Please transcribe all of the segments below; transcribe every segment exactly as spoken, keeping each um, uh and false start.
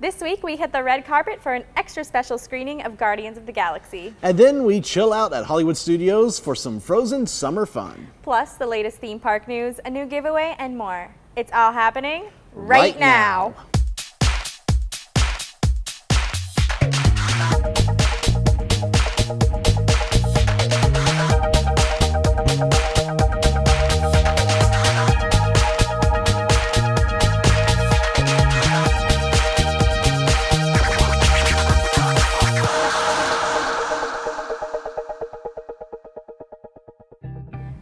This week, we hit the red carpet for an extra special screening of Guardians of the Galaxy. And then we chill out at Hollywood Studios for some Frozen Summer Fun. Plus, the latest theme park news, a new giveaway, and more. It's all happening right, right now. now.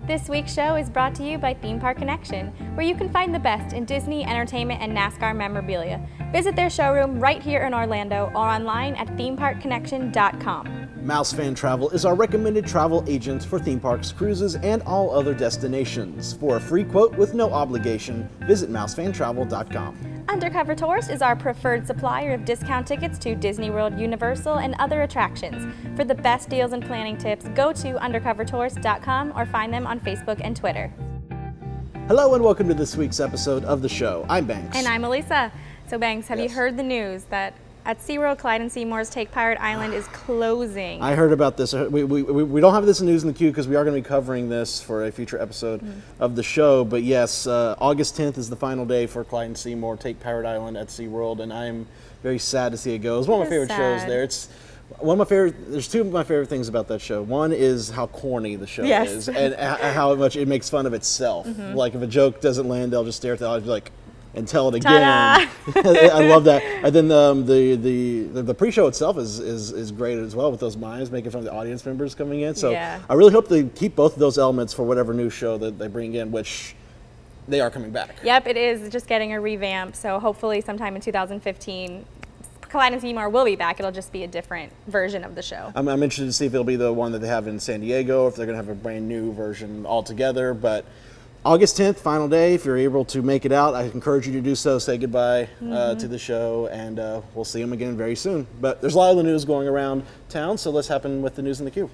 This week's show is brought to you by Theme Park Connection, where you can find the best in Disney, entertainment, and NASCAR memorabilia. Visit their showroom right here in Orlando or online at theme park connection dot com. Mouse Fan Travel is our recommended travel agent for theme parks, cruises, and all other destinations. For a free quote with no obligation, visit mouse fan travel dot com. Undercover Tourist is our preferred supplier of discount tickets to Disney World, Universal, and other attractions. For the best deals and planning tips, go to undercover tourist dot com or find them on Facebook and Twitter. Hello and welcome to this week's episode of the show. I'm Banks. And I'm Elisa. So Banks, have yes. you heard the news that at SeaWorld, Clyde and Seamore's Take Pirate Island is closing? I heard about this. We, we, we don't have this news in the queue because we are going to be covering this for a future episode mm. of the show. But yes, uh, August tenth is the final day for Clyde and Seamore Take Pirate Island at SeaWorld, and I'm very sad to see it go. It's one of my favorite sad. shows there. It's one of my favorite. There's two of my favorite things about that show. One is how corny the show yes. is and how much it makes fun of itself. Mm-hmm. Like if a joke doesn't land, they'll just stare at the audience like, and tell it again. I love that. And then um, the the the pre-show itself is, is is great as well, with those mimes making fun of the audience members coming in. So yeah. I really hope they keep both of those elements for whatever new show that they bring in, which they are coming back. Yep, it is just getting a revamp. So hopefully, sometime in two thousand fifteen. Clyde and Seymour will be back. It'll just be a different version of the show. I'm, I'm interested to see if it'll be the one that they have in San Diego, or if they're going to have a brand new version altogether. But August tenth, final day. If you're able to make it out, I encourage you to do so. Say goodbye mm-hmm. uh, to the show, and uh, we'll see them again very soon. But there's a lot of the news going around town, so let's happen with the news in the queue.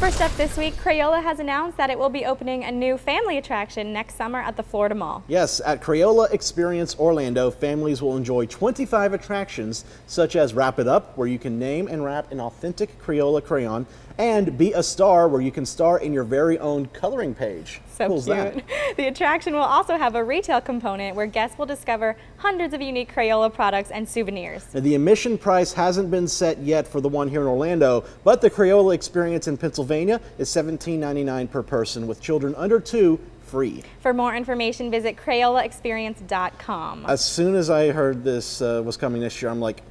First up this week, Crayola has announced that it will be opening a new family attraction next summer at the Florida Mall. Yes, at Crayola Experience Orlando, families will enjoy twenty-five attractions, such as Wrap It Up, where you can name and wrap an authentic Crayola crayon, and Be a Star, where you can star in your very own coloring page. So cool cute. The attraction will also have a retail component where guests will discover hundreds of unique Crayola products and souvenirs. Now, the admission price hasn't been set yet for the one here in Orlando, but the Crayola Experience in Pennsylvania is seventeen ninety-nine per person, with children under two free. For more information, visit crayola experience dot com. As soon as I heard this uh, was coming this year, I'm like,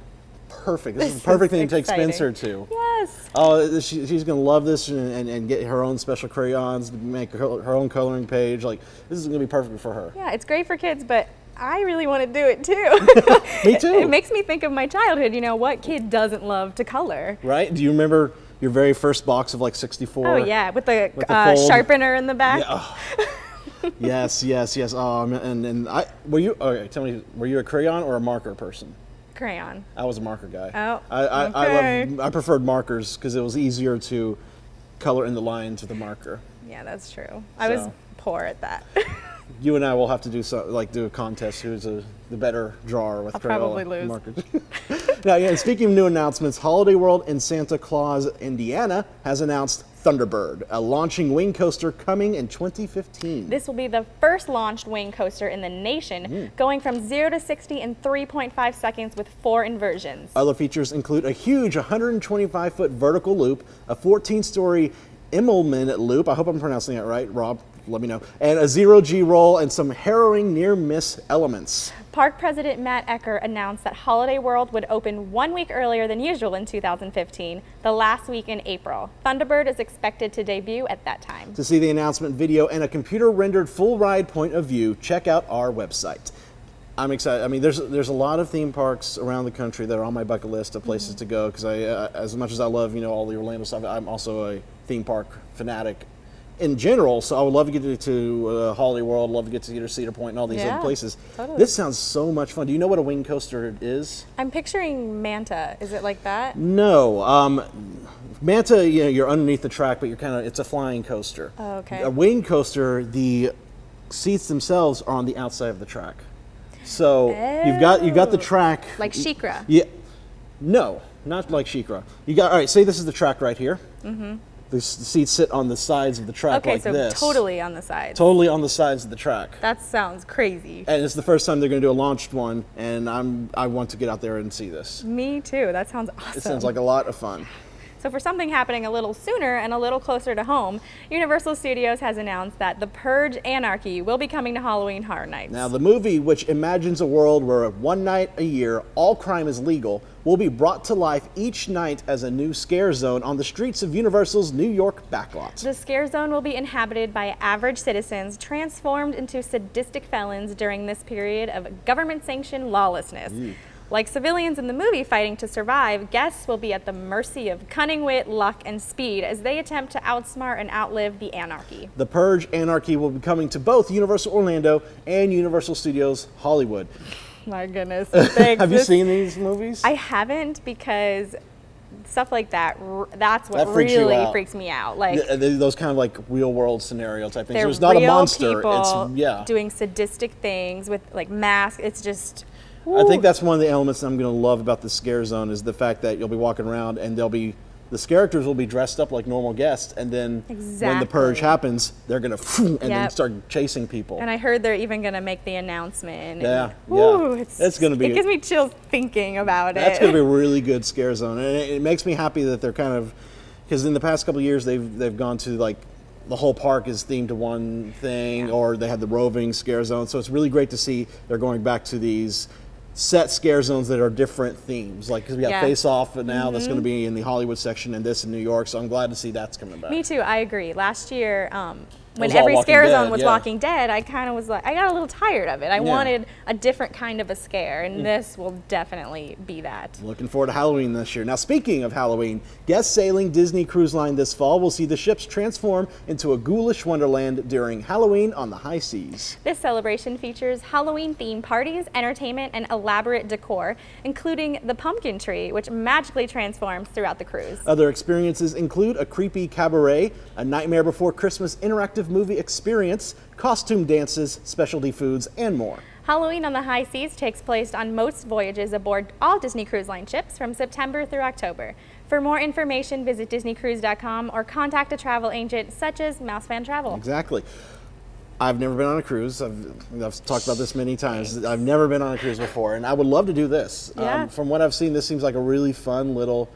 perfect. This, this is a perfect is thing exciting. to take Spencer to. Yes. Oh, she, she's going to love this and, and, and get her own special crayons, make her, her own coloring page. Like, this is going to be perfect for her. Yeah, it's great for kids, but I really want to do it too. Me too. It, it makes me think of my childhood. You know, what kid doesn't love to color? Right. Do you remember your very first box of like sixty-four? Oh, yeah, with the, with the uh, sharpener in the back. Yeah. Oh. yes, yes, yes. Oh, and, and I, were you, okay, tell me, were you a crayon or a marker person? Crayon. I was a marker guy. Oh, I I, okay. I, loved, I preferred markers because it was easier to color in the lines with a marker. Yeah, that's true. So I was poor at that. You and I will have to do so, like do a contest who's a, the better drawer with I'll Crayola probably lose. markers. Now, yeah, and speaking of new announcements, Holiday World in Santa Claus, Indiana, has announced Thunderbird, a launching wing coaster coming in twenty fifteen. This will be the first launched wing coaster in the nation, mm. going from zero to sixty in three point five seconds with four inversions. Other features include a huge one hundred twenty-five foot vertical loop, a fourteen story Immelman loop, I hope I'm pronouncing it right, Rob, let me know, and a zero-G roll and some harrowing near-miss elements. Park President Matt Ecker announced that Holiday World would open one week earlier than usual in two thousand fifteen, the last week in April. Thunderbird is expected to debut at that time. To see the announcement video and a computer-rendered full-ride point of view, check out our website. I'm excited. I mean, there's there's a lot of theme parks around the country that are on my bucket list of places mm-hmm. to go, because I, uh, as much as I love, you know, all the Orlando stuff, I'm also a theme park fanatic in general, so I would love to get to uh, Holiday World, love to get to Cedar Point and all these yeah, other places. Totally. This sounds so much fun. Do you know what a wing coaster is? I'm picturing Manta. Is it like that? No. Um, Manta, you know, you're underneath the track, but you're kind of, it's a flying coaster. Oh, okay. A wing coaster, the seats themselves are on the outside of the track. So oh. you've got you've got the track. Like Sheikra. Yeah. No, not like Sheikra. You got, all right, say this is the track right here. Mm-hmm. The, the seats sit on the sides of the track okay, like so this. Okay, so totally on the sides. Totally on the sides of the track. That sounds crazy. And it's the first time they're going to do a launched one, and I'm, I want to get out there and see this. Me too. That sounds awesome. It sounds like a lot of fun. So for something happening a little sooner and a little closer to home, Universal Studios has announced that The Purge: Anarchy will be coming to Halloween Horror Nights. Now the movie, which imagines a world where one night a year all crime is legal, will be brought to life each night as a new scare zone on the streets of Universal's New York backlot. The scare zone will be inhabited by average citizens transformed into sadistic felons during this period of government-sanctioned lawlessness. Mm. Like civilians in the movie fighting to survive, guests will be at the mercy of cunning wit, luck, and speed as they attempt to outsmart and outlive the anarchy. The Purge: Anarchy will be coming to both Universal Orlando and Universal Studios Hollywood. My goodness. Have you seen these movies? I haven't, because stuff like that, that's what that freaks really freaks me out. Like Th those kind of like real world scenario type things. There's not a monster. It's, yeah. doing sadistic things with like masks. It's just... Ooh. I think that's one of the elements that I'm going to love about the scare zone is the fact that you'll be walking around and they'll be, the characters will be dressed up like normal guests, and then exactly. when the purge happens, they're going to and yep. then start chasing people. And I heard they're even going to make the announcement. Yeah, and, ooh, yeah. It's, it's going to be. It gives me chills thinking about that's it. That's going to be a really good scare zone, and it, it makes me happy that they're kind of, because in the past couple of years they've they've gone to like. The whole park is themed to one thing, yeah. or they have the roving scare zone. So it's really great to see they're going back to these set scare zones that are different themes. Like, because we got yeah. Face Off now, mm-hmm. that's going to be in the Hollywood section, and this in New York. So I'm glad to see that's coming back. Me too. I agree. Last year, um, when every scare dead, zone was yeah. Walking Dead, I kind of was like, I got a little tired of it. I yeah. wanted a different kind of a scare, and mm. this will definitely be that. Looking forward to Halloween this year. Now, speaking of Halloween, guests sailing Disney Cruise Line this fall will see the ships transform into a ghoulish wonderland during Halloween on the high seas. This celebration features Halloween-themed parties, entertainment, and elaborate decor, including the pumpkin tree, which magically transforms throughout the cruise. Other experiences include a creepy cabaret, a Nightmare Before Christmas interactive movie experience, costume dances, specialty foods, and more. Halloween on the High Seas takes place on most voyages aboard all Disney Cruise Line ships from September through October. For more information, visit Disney Cruise dot com or contact a travel agent such as Mouse Fan Travel. Exactly. I've never been on a cruise. I've, I've talked about this many times. Thanks. I've never been on a cruise before, and I would love to do this. Yeah. Um, from what I've seen, this seems like a really fun little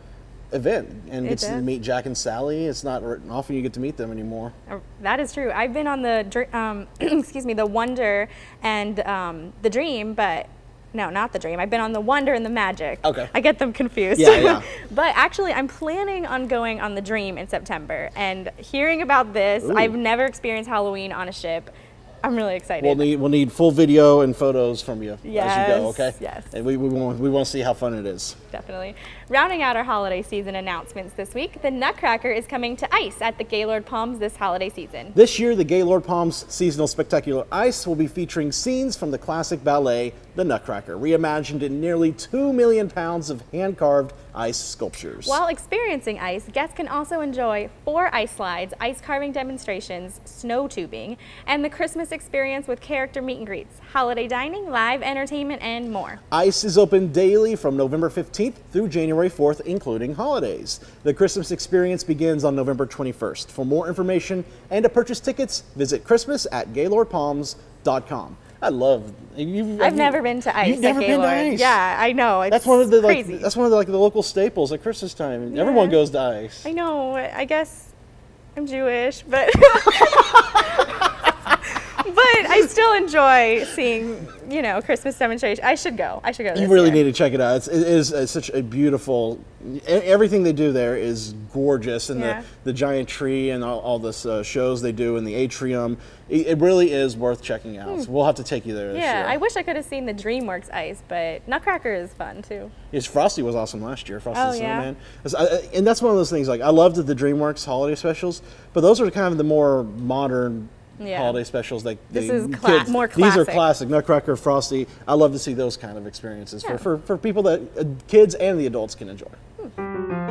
event, and get to meet Jack and Sally. It's not often you get to meet them anymore. That is true. I've been on the um, excuse me, the Wonder and um, the Dream, but no, not the Dream. I've been on the Wonder and the Magic. Okay. I get them confused. Yeah, yeah. But actually, I'm planning on going on the Dream in September. And hearing about this, ooh. I've never experienced Halloween on a ship. I'm really excited. We'll need, we'll need full video and photos from you yes, as you go, okay? Yes, and we, we, want, we want to see how fun it is. Definitely. Rounding out our holiday season announcements this week, the Nutcracker is coming to Ice! At the Gaylord Palms this holiday season. This year, the Gaylord Palms Seasonal Spectacular Ice! Will be featuring scenes from the classic ballet, The Nutcracker, reimagined in nearly two million pounds of hand-carved ice sculptures. While experiencing ice, guests can also enjoy four ice slides, ice carving demonstrations, snow tubing, and the Christmas experience with character meet and greets, holiday dining, live entertainment, and more. Ice is open daily from November fifteenth through January fourth, including holidays. The Christmas experience begins on November twenty-first. For more information and to purchase tickets, visit Christmas at Gaylord Palms dot com. I love. You've, I've you, never been to Ice. You've never been to Ice. Yeah, I know. It's that's one of the crazy. Like, that's one of the, like the local staples at Christmas time. And yeah. Everyone goes to Ice. I know. I guess I'm Jewish, but but I still enjoy seeing you know Christmas demonstrations. I should go. I should go. This you really year. Need to check it out. It's, it is it's such a beautiful. Everything they do there is gorgeous, and yeah. the, the giant tree and all, all this uh, shows they do in the atrium. It, it really is worth checking out. Hmm. So we'll have to take you there this yeah, year. Yeah, I wish I could have seen the DreamWorks Ice, but Nutcracker is fun too. Yes, Frosty was awesome last year, Frosty oh, the Snowman. Yeah. And that's one of those things, like I loved the DreamWorks holiday specials, but those are kind of the more modern yeah. holiday specials. Like this is cla kids, more classic. These are classic, Nutcracker, Frosty. I love to see those kind of experiences yeah. for, for, for people that uh, kids and the adults can enjoy. Thank you.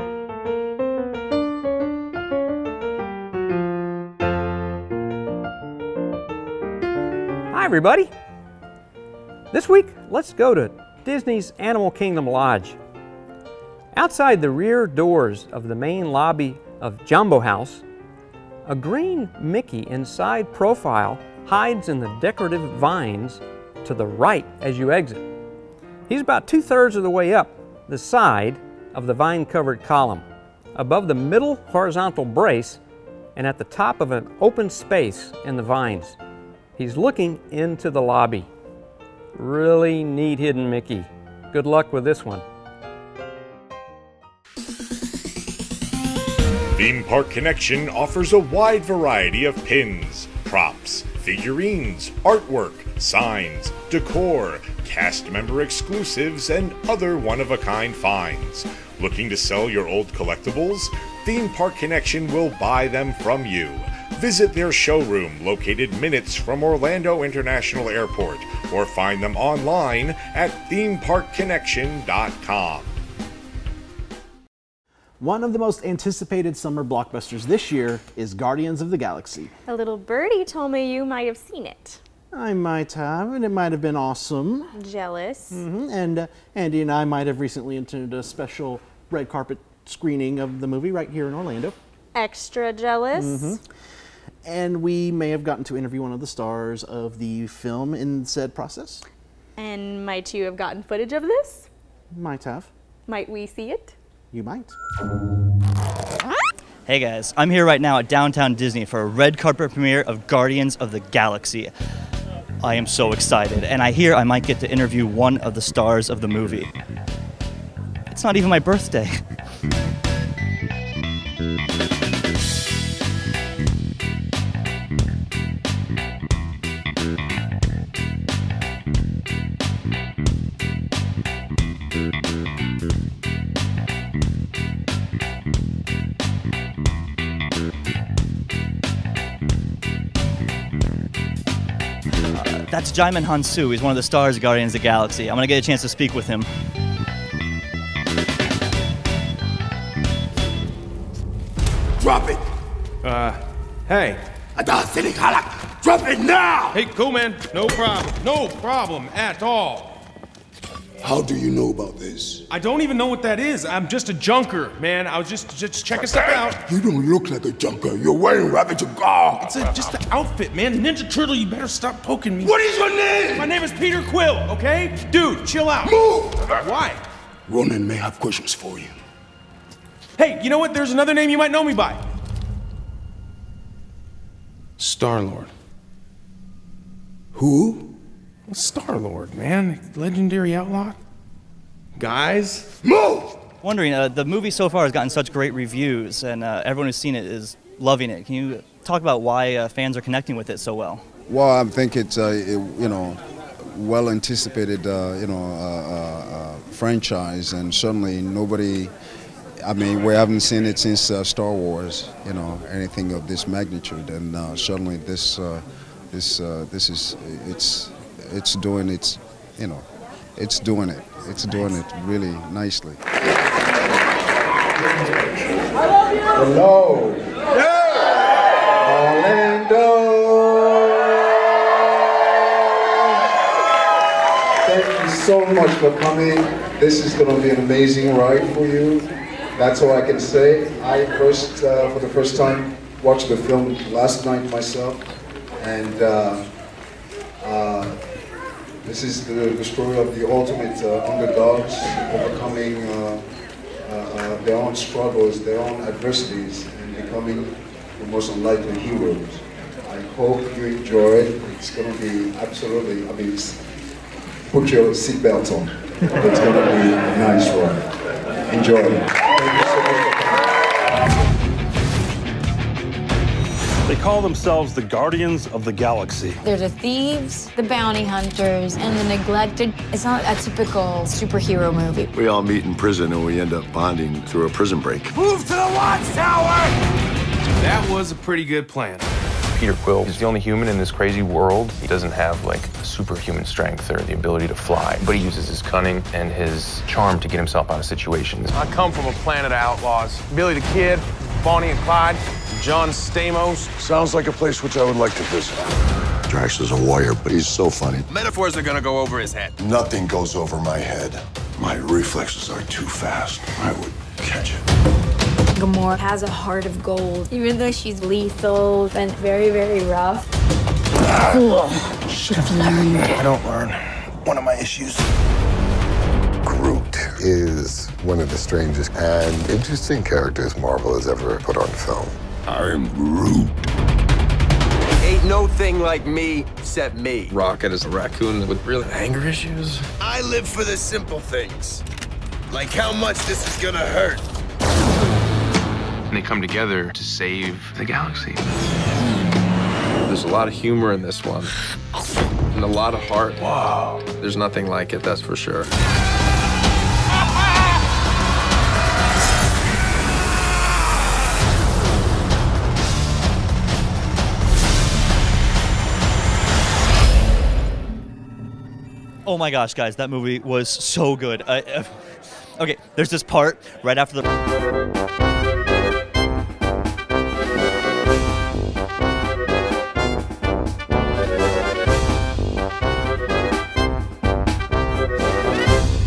Hi everybody! This week, let's go to Disney's Animal Kingdom Lodge. Outside the rear doors of the main lobby of Jumbo House, a green Mickey in side profile hides in the decorative vines to the right as you exit. He's about two-thirds of the way up the side of the vine-covered column, above the middle horizontal brace and at the top of an open space in the vines. He's looking into the lobby. Really neat hidden Mickey. Good luck with this one. Theme Park Connection offers a wide variety of pins, props, figurines, artwork, signs, decor, cast member exclusives, and other one-of-a-kind finds. Looking to sell your old collectibles? Theme Park Connection will buy them from you. Visit their showroom located minutes from Orlando International Airport or find them online at theme park connection dot com. One of the most anticipated summer blockbusters this year is Guardians of the Galaxy. A little birdie told me you might have seen it. I might have, and it might have been awesome. Jealous. Mm-hmm. And uh, Andy and I might have recently entered a special red carpet screening of the movie right here in Orlando. Extra jealous. Mm-hmm. And we may have gotten to interview one of the stars of the film in said process. And might you have gotten footage of this? Might have. Might we see it? You might. Hey guys, I'm here right now at Downtown Disney for a red carpet premiere of Guardians of the Galaxy. I am so excited, and I hear I might get to interview one of the stars of the movie. It's not even my birthday. That's Djimon Hounsou. He's one of the stars of Guardians of the Galaxy. I'm gonna get a chance to speak with him. Drop it! Uh, hey. Drop it now! Hey, cool man, no problem. No problem at all. How do you know about this? I don't even know what that is. I'm just a junker, man. I was just just checking stuff out. You don't look like a junker. You're wearing rabbit jaw. It's a, just the outfit, man. Ninja Turtle, you better stop poking me. What is your name? My name is Peter Quill, okay? Dude, chill out. Move! Why? Ronan may have questions for you. Hey, you know what? There's another name you might know me by. Star-Lord. Who? Well, Star-Lord, man. Legendary outlaw. Guys. Move! Wondering, uh, the movie so far has gotten such great reviews, and uh, everyone who's seen it is loving it. Can you talk about why uh, fans are connecting with it so well? Well, I think it's, uh, it, you know, well-anticipated, uh, you know, uh, uh, franchise, and certainly nobody, I mean, we haven't seen it since uh, Star Wars, you know, anything of this magnitude, and uh, certainly this, uh, this, uh, this is, it's, It's doing its, you know, it's doing it. It's doing it really nicely. I love you. Hello. Yeah. Orlando. Thank you so much for coming. This is going to be an amazing ride for you. That's all I can say. I first, uh, for the first time, watched the film last night myself, and. Uh, uh, This is the, the story of the ultimate uh, underdogs overcoming uh, uh, uh, their own struggles, their own adversities, and becoming the most unlikely heroes. I hope you enjoy it. It's going to be absolutely, I mean, put your seatbelt on. It's going to be a nice ride. Enjoy. Thank you so much for coming. They call themselves the Guardians of the Galaxy. They're the thieves, the bounty hunters, and the neglected. It's not a typical superhero movie. We all meet in prison and we end up bonding through a prison break. Move to the watchtower! That was a pretty good plan. Peter Quill is the only human in this crazy world. He doesn't have, like, superhuman strength or the ability to fly, but he uses his cunning and his charm to get himself out of situations. I come from a planet of outlaws. Billy the Kid, Bonnie and Clyde, John Stamos. Sounds like a place which I would like to visit. Drax is a warrior, but he's so funny. Metaphors are gonna go over his head. Nothing goes over my head. My reflexes are too fast. I would catch it. Gamora has a heart of gold, even though she's lethal and very, very rough. Cool. Should have learned. I don't learn. One of my issues. Groot is one of the strangest and interesting characters Marvel has ever put on film. I'm Groot. Ain't no thing like me except me. Rocket is a raccoon with real anger issues. I live for the simple things, like how much this is gonna hurt. And they come together to save the galaxy. There's a lot of humor in this one, and a lot of heart. Wow. There's nothing like it, that's for sure. Oh my gosh, guys, that movie was so good. I, uh, okay, there's this part right after the...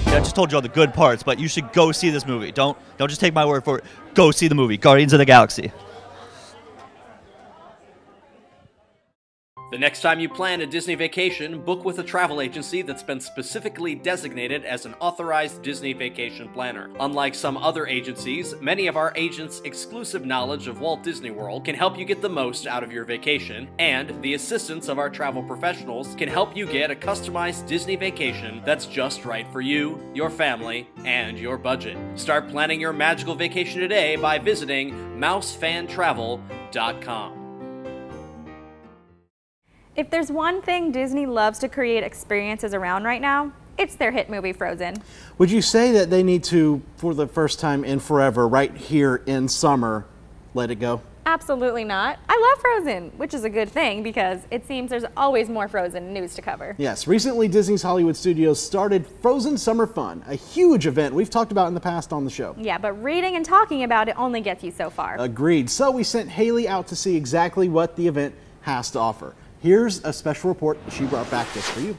I just told you all the good parts, but you should go see this movie. Don't don't just take my word for it. Go see the movie, Guardians of the Galaxy. The next time you plan a Disney vacation, book with a travel agency that's been specifically designated as an authorized Disney vacation planner. Unlike some other agencies, many of our agents' exclusive knowledge of Walt Disney World can help you get the most out of your vacation, and the assistance of our travel professionals can help you get a customized Disney vacation that's just right for you, your family, and your budget. Start planning your magical vacation today by visiting mouse fan travel dot com. If there's one thing Disney loves to create experiences around right now, it's their hit movie, Frozen. Would you say that they need to, for the first time in forever, right here in summer, let it go? Absolutely not. I love Frozen, which is a good thing because it seems there's always more Frozen news to cover. Yes, recently Disney's Hollywood Studios started Frozen Summer Fun, a huge event we've talked about in the past on the show. Yeah, but reading and talking about it only gets you so far. Agreed. So we sent Haley out to see exactly what the event has to offer. Here's a special report she brought back just for you.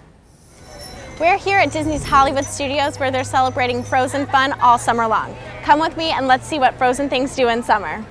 We're here at Disney's Hollywood Studios where they're celebrating Frozen fun all summer long. Come with me and let's see what Frozen things do in summer.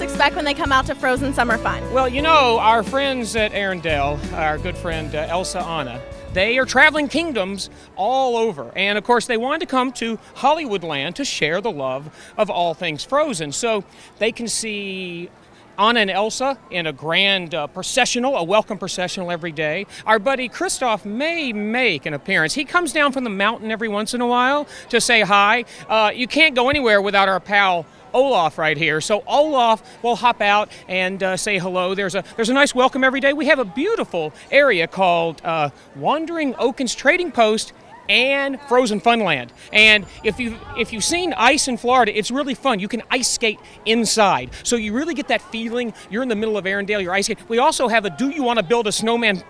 Expect when they come out to Frozen Summer Fun? Well, you know, our friends at Arendelle, our good friend uh, Elsa Anna, they are traveling kingdoms all over. And of course, they wanted to come to Hollywoodland to share the love of all things Frozen. So they can see Anna and Elsa in a grand uh, processional, a welcome processional every day. Our buddy Kristoff may make an appearance. He comes down from the mountain every once in a while to say hi. Uh, you can't go anywhere without our pal Olaf right here. So Olaf will hop out and uh, say hello. There's a there's a nice welcome every day. We have a beautiful area called uh, Wandering Oaken's Trading Post and Frozen Funland. And if you've, if you've seen Ice in Florida, it's really fun. You can ice skate inside. So you really get that feeling. You're in the middle of Arendelle, you're ice skating. We also have a Do You Want to Build a Snowman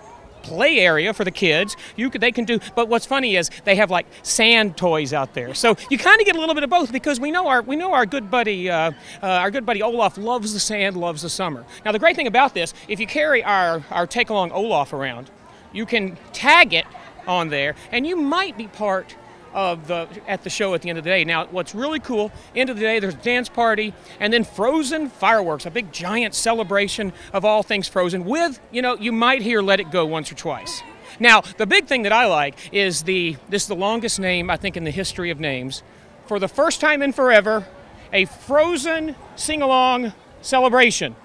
play area for the kids. You could, they can do, but what's funny is they have like sand toys out there. So you kind of get a little bit of both because we know our we know our good buddy uh, uh, our good buddy Olaf loves the sand, loves the summer. Now the great thing about this, if you carry our our take along Olaf around, you can tag it on there, and you might be part of the at the show at the end of the day. Now what's really cool, end of the day there's a dance party and then Frozen fireworks, a big giant celebration of all things Frozen with, you know, you might hear Let It Go once or twice. Now the big thing that I like is the, this is the longest name I think in the history of names, for the first time in forever, a Frozen sing-along celebration.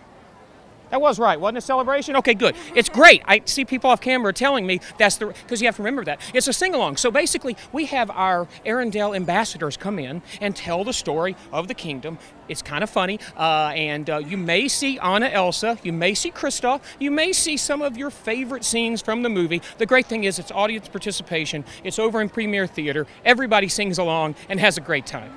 That was right, wasn't it? Celebration? Okay, good. It's great. I see people off camera telling me that's the, because you have to remember that. It's a sing-along. So basically, we have our Arendelle ambassadors come in and tell the story of the kingdom. It's kind of funny. Uh, and uh, you may see Anna, Elsa. You may see Kristoff. You may see some of your favorite scenes from the movie. The great thing is it's audience participation. It's over in Premier Theater. Everybody sings along and has a great time.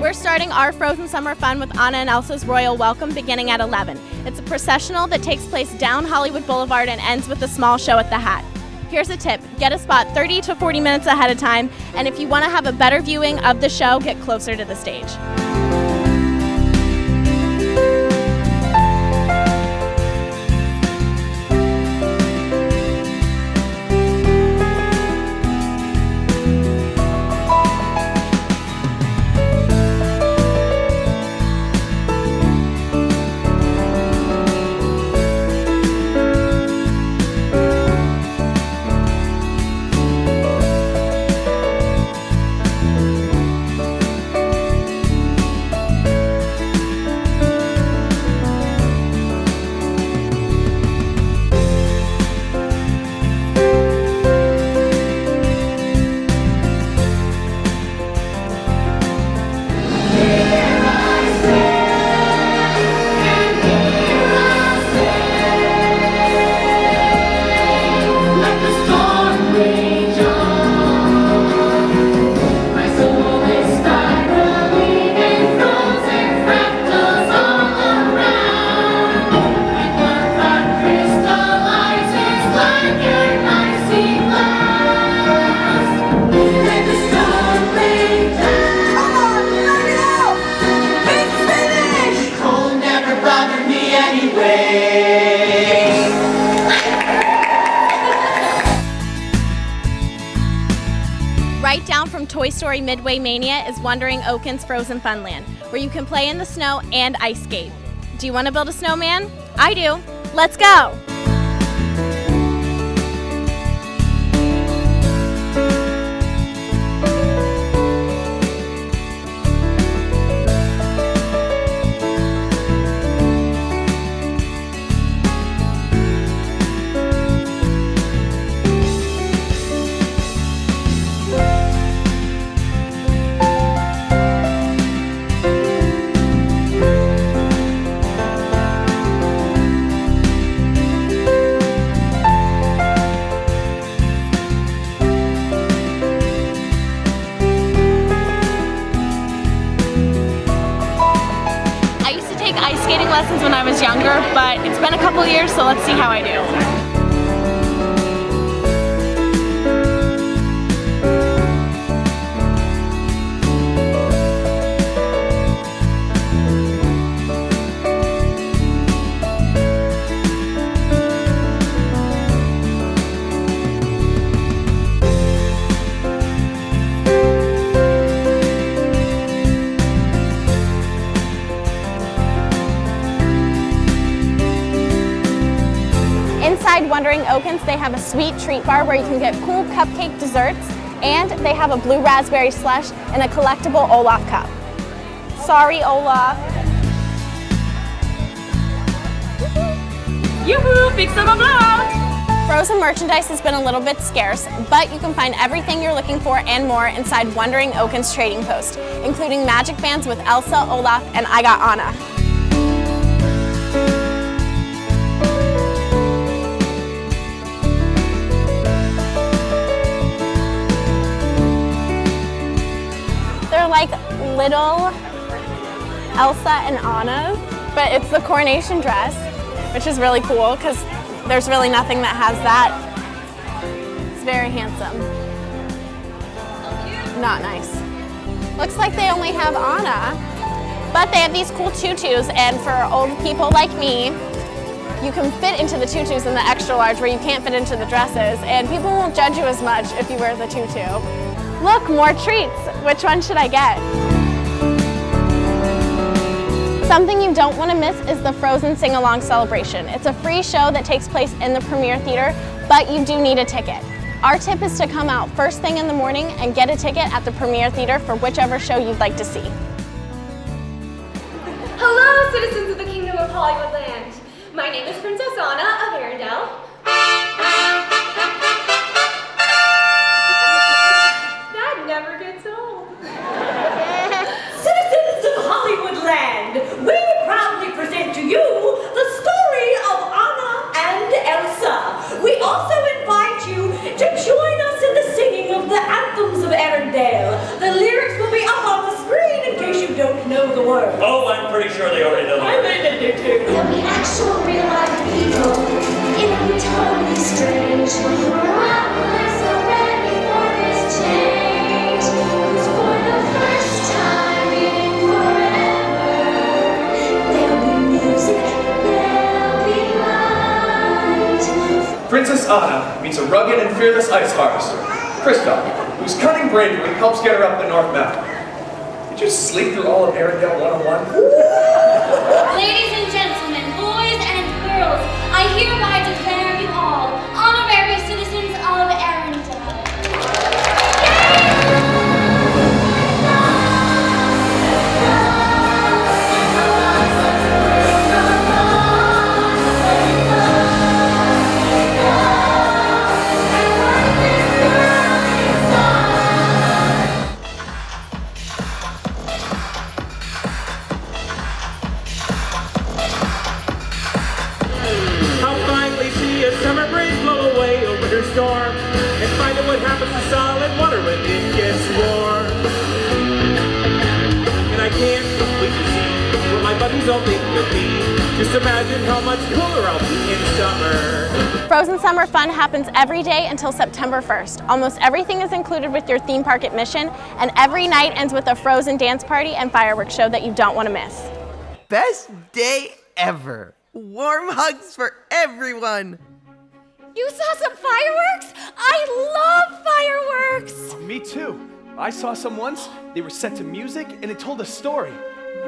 We're starting starting our Frozen Summer Fun with Anna and Elsa's Royal Welcome beginning at eleven. It's a processional that takes place down Hollywood Boulevard and ends with a small show at the Hat. Here's a tip, get a spot thirty to forty minutes ahead of time, and if you want to have a better viewing of the show, get closer to the stage. Right down from Toy Story Midway Mania is Wandering Oaken's Frozen Funland, where you can play in the snow and ice skate. Do you want to build a snowman? I do. Let's go! Lessons when I was younger, but it's been a couple years, so let's see how I do. Inside Wandering Oaken's, they have a sweet treat bar where you can get cool cupcake desserts, and they have a blue raspberry slush and a collectible Olaf cup. Sorry, Olaf. Yoo-hoo, big summer blow! Frozen merchandise has been a little bit scarce, but you can find everything you're looking for and more inside Wandering Oaken's Trading Post, including magic bands with Elsa, Olaf, and I Got Anna. Like little Elsa and Anna, but it's the coronation dress, which is really cool because there's really nothing that has that. It's very handsome. Not nice. Looks like they only have Anna, but they have these cool tutus, and for old people like me, you can fit into the tutus in the extra large where you can't fit into the dresses, and people won't judge you as much if you wear the tutu. Look, more treats. Which one should I get? Something you don't want to miss is the Frozen Sing-Along Celebration. It's a free show that takes place in the Premier Theater, but you do need a ticket. Our tip is to come out first thing in the morning and get a ticket at the Premier Theater for whichever show you'd like to see. Hello, citizens of the Kingdom of Hollywoodland. My name is Princess Anna of Arendelle. Don't war. Oh, I'm pretty sure they already know the word. I think they do too. There'll be actual real life people. It will be totally strange. We're outwards, so ready for this change. Cause for the first time in forever, there'll be music, there'll be light. Princess Anna meets a rugged and fearless ice harvester, Kristoff, whose cunning bravery helps get her up the North Mountain. Did you sleep through all of Arendelle one oh one? Ladies and gentlemen, boys and girls, I hereby declare you all honorary citizens of storm, and find out what happens to solid water when it gets warm. And I can't completely see what my buddies all think of me. Just imagine how much cooler I'll be in summer. Frozen Summer Fun happens every day until September first. Almost everything is included with your theme park admission, and every night ends with a Frozen dance party and fireworks show that you don't want to miss. Best day ever. Warm hugs for everyone. You saw some fireworks? I love fireworks! Me too. I saw some once, they were set to music, and it told a story.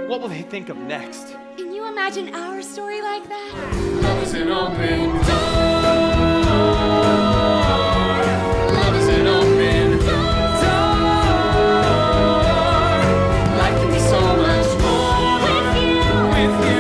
What will they think of next? Can you imagine our story like that? Love is an open door. Love is an open door. Life can be so much more with you, with you.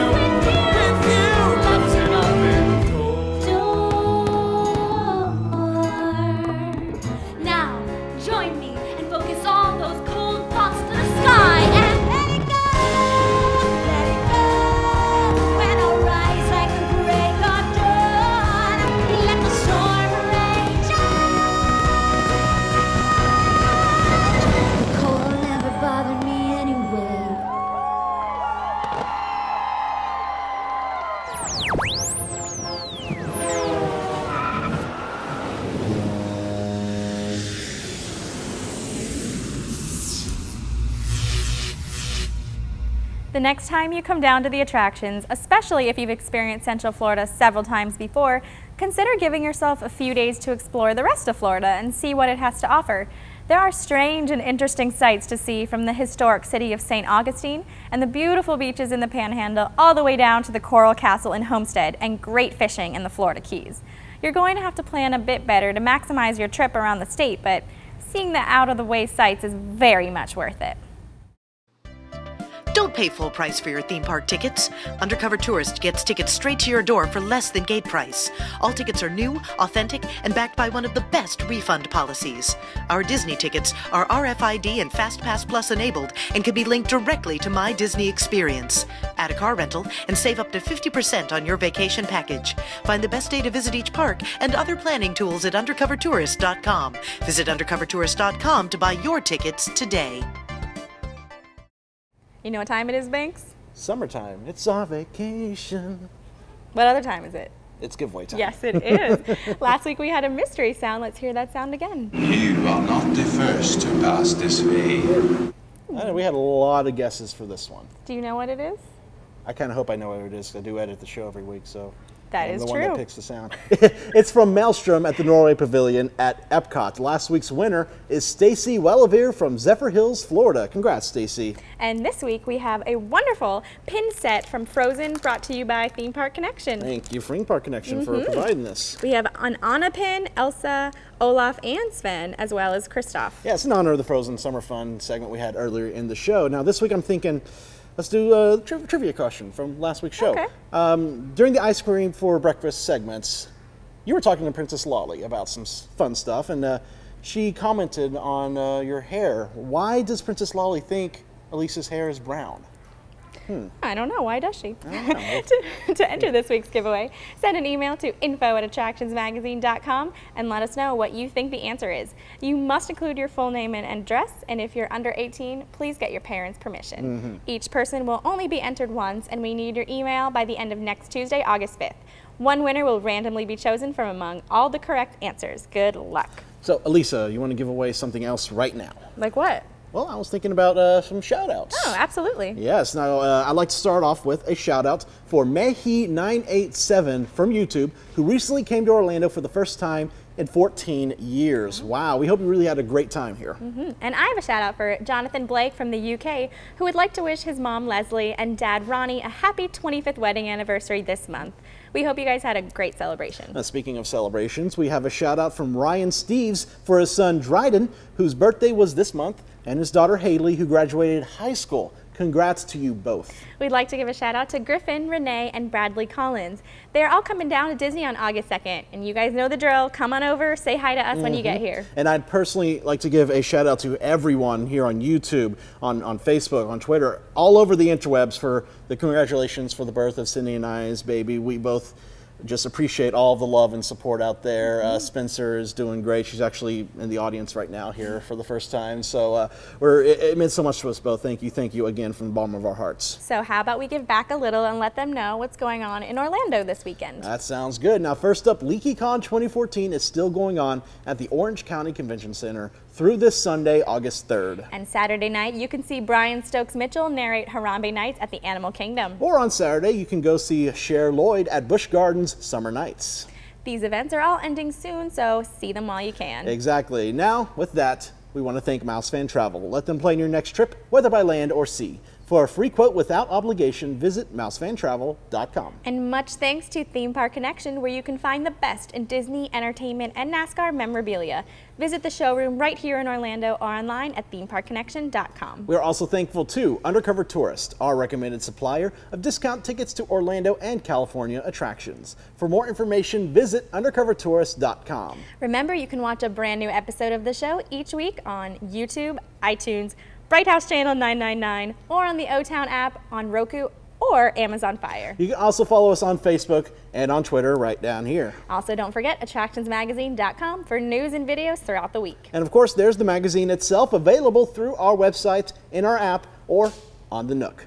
The next time you come down to the attractions, especially if you've experienced Central Florida several times before, consider giving yourself a few days to explore the rest of Florida and see what it has to offer. There are strange and interesting sights to see from the historic city of Saint Augustine and the beautiful beaches in the Panhandle all the way down to the Coral Castle in Homestead and great fishing in the Florida Keys. You're going to have to plan a bit better to maximize your trip around the state, but seeing the out-of-the-way sights is very much worth it. Don't pay full price for your theme park tickets. Undercover Tourist gets tickets straight to your door for less than gate price. All tickets are new, authentic, and backed by one of the best refund policies. Our Disney tickets are R F I D and FastPass Plus enabled and can be linked directly to My Disney Experience. Add a car rental and save up to fifty percent on your vacation package. Find the best day to visit each park and other planning tools at undercover tourist dot com. Visit undercover tourist dot com to buy your tickets today. You know what time it is, Banks? Summertime. It's our vacation. What other time is it? It's giveaway time. Yes, it is. Last week we had a mystery sound. Let's hear that sound again. You are not the first to pass this way. I know, we had a lot of guesses for this one. Do you know what it is? I kind of hope I know what it is, because I do edit the show every week, so. That I'm is the true. The one that picks the sound. It's from Maelstrom at the Norway Pavilion at Epcot. Last week's winner is Stacy Welliver from Zephyr Hills, Florida. Congrats, Stacy. And this week we have a wonderful pin set from Frozen, brought to you by Theme Park Connection. Thank you, Theme Park Connection, mm-hmm. for providing this. We have an Anna pin, Elsa, Olaf, and Sven, as well as Kristoff. Yeah, it's in honor of the Frozen Summer Fun segment we had earlier in the show. Now this week I'm thinking, let's do a tri trivia question from last week's show. Okay. Um, during the ice cream for breakfast segments, you were talking to Princess Lolly about some fun stuff, and uh, she commented on uh, your hair. Why does Princess Lolly think Elisa's hair is brown? Hmm. I don't know. Why does she? I don't know. to, to enter this week's giveaway, send an email to info at attractions magazine dot com and let us know what you think the answer is. You must include your full name and address, and if you're under eighteen, please get your parents' permission. Mm-hmm. Each person will only be entered once, and we need your email by the end of next Tuesday, August fifth. One winner will randomly be chosen from among all the correct answers. Good luck. So, Elisa, you want to give away something else right now? Like what? Well, I was thinking about uh, some shout-outs. Oh, absolutely. Yes. Now, uh, I'd like to start off with a shout-out for Mehi nine eight seven from YouTube, who recently came to Orlando for the first time in fourteen years. Wow. We hope you really had a great time here. Mm-hmm. And I have a shout-out for Jonathan Blake from the U K, who would like to wish his mom, Leslie, and dad, Ronnie, a happy twenty-fifth wedding anniversary this month. We hope you guys had a great celebration. Now, speaking of celebrations, we have a shout out from Ryan Steves for his son Dryden, whose birthday was this month, and his daughter Haley, who graduated high school. Congrats to you both. We'd like to give a shout out to Griffin, Renee, and Bradley Collins. They're all coming down to Disney on August second, and you guys know the drill. Come on over, say hi to us mm-hmm. when you get here. And I'd personally like to give a shout out to everyone here on YouTube, on, on Facebook, on Twitter, all over the interwebs for the congratulations for the birth of Sydney and I's baby. We both just appreciate all of the love and support out there. Mm-hmm. uh, Spencer is doing great. She's actually in the audience right now here for the first time. So uh, we're, it, it meant so much to us both. Thank you. Thank you again from the bottom of our hearts. So how about we give back a little and let them know what's going on in Orlando this weekend? That sounds good. Now, first up, LeakyCon twenty fourteen is still going on at the Orange County Convention Center through this Sunday, August third. And Saturday night, you can see Brian Stokes Mitchell narrate Harambe Nights at the Animal Kingdom. Or on Saturday, you can go see Cher Lloyd at Busch Gardens Summer Nights. These events are all ending soon, so see them while you can. Exactly. Now, with that, we want to thank Mouse Fan Travel. Let them plan your next trip, whether by land or sea. For a free quote without obligation, visit mouse fan travel dot com. And much thanks to Theme Park Connection, where you can find the best in Disney, entertainment, and NASCAR memorabilia. Visit the showroom right here in Orlando or online at theme park connection dot com. We're also thankful to Undercover Tourist, our recommended supplier of discount tickets to Orlando and California attractions. For more information, visit undercover tourist dot com. Remember, you can watch a brand new episode of the show each week on YouTube, iTunes, Bright House Channel nine nine nine, or on the O-Town app on Roku or Amazon Fire. You can also follow us on Facebook and on Twitter right down here. Also, don't forget attractions magazine dot com for news and videos throughout the week. And of course, there's the magazine itself, available through our website, in our app, or on the Nook.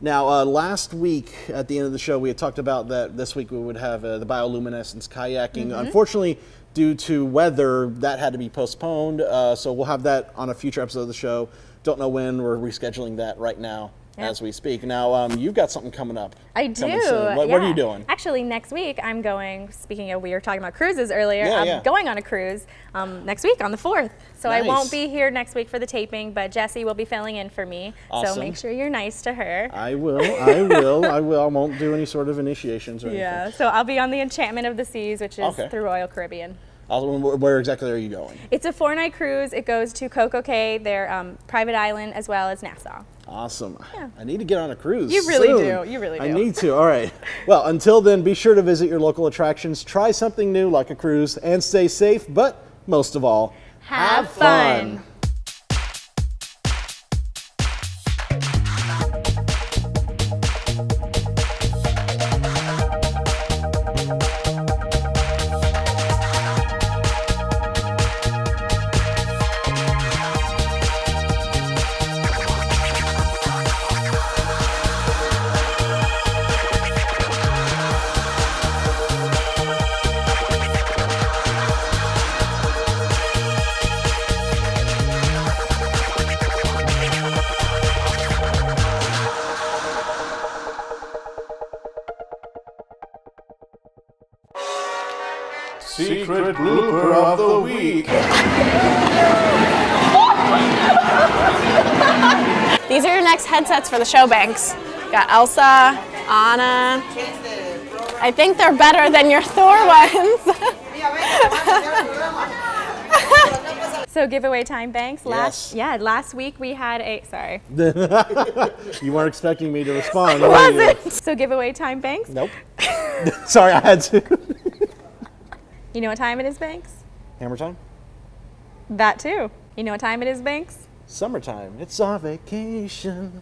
Now, uh, last week at the end of the show, we had talked about that this week we would have uh, the bioluminescence kayaking. Mm-hmm. Unfortunately, due to weather, that had to be postponed, uh, so we'll have that on a future episode of the show. Don't know when. We're rescheduling that right now. Yep. As we speak. Now, um, you've got something coming up. I do. What, yeah. what are you doing? Actually, next week I'm going, speaking of, we were talking about cruises earlier, yeah, I'm yeah. going on a cruise um, next week on the fourth. So nice. I won't be here next week for the taping, but Jessie will be filling in for me. Awesome. So make sure you're nice to her. I will. I will. I will. I won't do any sort of initiations or yeah, anything. Yeah. So I'll be on the Enchantment of the Seas, which is okay. through Royal Caribbean. Where exactly are you going? It's a four-night cruise. It goes to Coco Cay, their um, private island, as well as Nassau. Awesome. Yeah. I need to get on a cruise. You really soon. do. You really do. I need to. All right. Well, until then, be sure to visit your local attractions, try something new like a cruise, and stay safe. But most of all, have, have fun. fun. Secret blooper of the week. These are your next headsets for the show, Banks. Got Elsa, Anna. I think they're better than your Thor ones. So giveaway time, Banks. Last, yes. Yeah, last week we had a, sorry. You weren't expecting me to respond. I wasn't. You? So giveaway time, Banks. Nope. Sorry, I had to. You know what time it is, Banks? Hammer time? That too. You know what time it is, Banks? Summertime. It's our vacation.